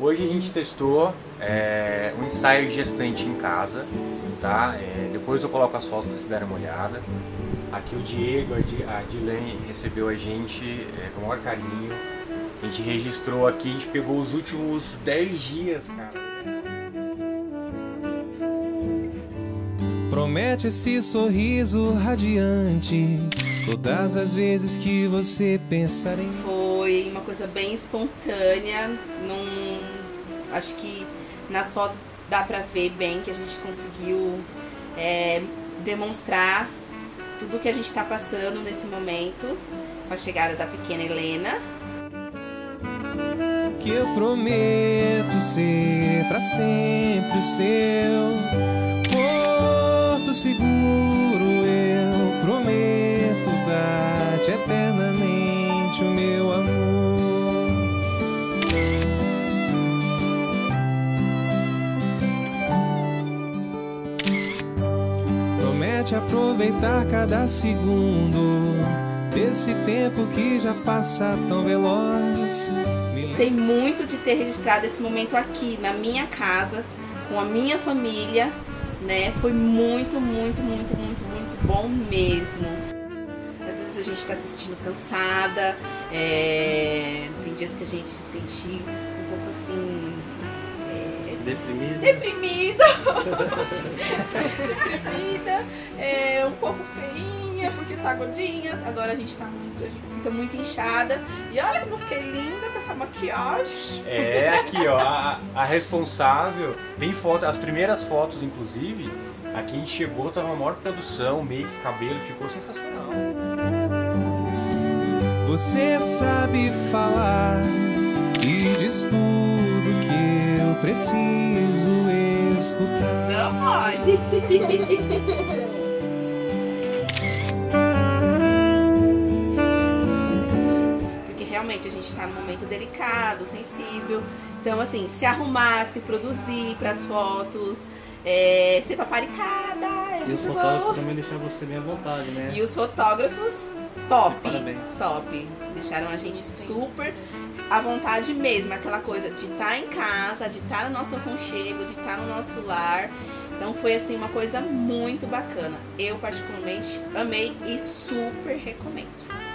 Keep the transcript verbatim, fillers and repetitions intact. Hoje a gente testou é, um ensaio gestante em casa, tá? É, depois eu coloco as fotos para vocês darem uma olhada. Aqui o Diego, a Dirlene recebeu a gente é, com o maior carinho. A gente registrou aqui, a gente pegou os últimos dez dias, cara. Promete esse sorriso radiante todas as vezes que você pensar em... Foi uma coisa bem espontânea. Num... Acho que nas fotos dá pra ver bem que a gente conseguiu é, demonstrar tudo que a gente tá passando nesse momento com a chegada da pequena Helena. Que eu prometo ser pra sempre o seu porto seguro, eu prometo dar-te eternamente o meu amor. Promete aproveitar cada segundo desse tempo que já passa tão veloz. Gostei muito de ter registrado esse momento aqui na minha casa, com a minha família, né? Foi muito, muito, muito, muito, muito bom mesmo. Às vezes a gente tá se sentindo cansada, é... tem dias que a gente se sente um pouco assim... É... Deprimida. Deprimida. Deprimida, é... um pouco feinha. Porque tá gordinha, agora a gente tá muito, a gente fica muito inchada. E olha como eu fiquei linda com essa maquiagem. É, aqui ó, a, a responsável, tem foto, as primeiras fotos inclusive, aqui a gente chegou, tava a maior produção, make, cabelo, ficou sensacional. Você sabe falar e diz tudo que eu preciso escutar. Não pode! Realmente a gente está num momento delicado, sensível, então assim, se arrumar, se produzir para as fotos, é, ser paparicada, é muito bom. E os fotógrafos também deixaram você bem à vontade, né? E os fotógrafos, top, top, deixaram a gente super à vontade mesmo, aquela coisa de estar em casa, de estar no nosso aconchego, de estar no nosso lar, então foi assim uma coisa muito bacana, eu particularmente amei e super recomendo.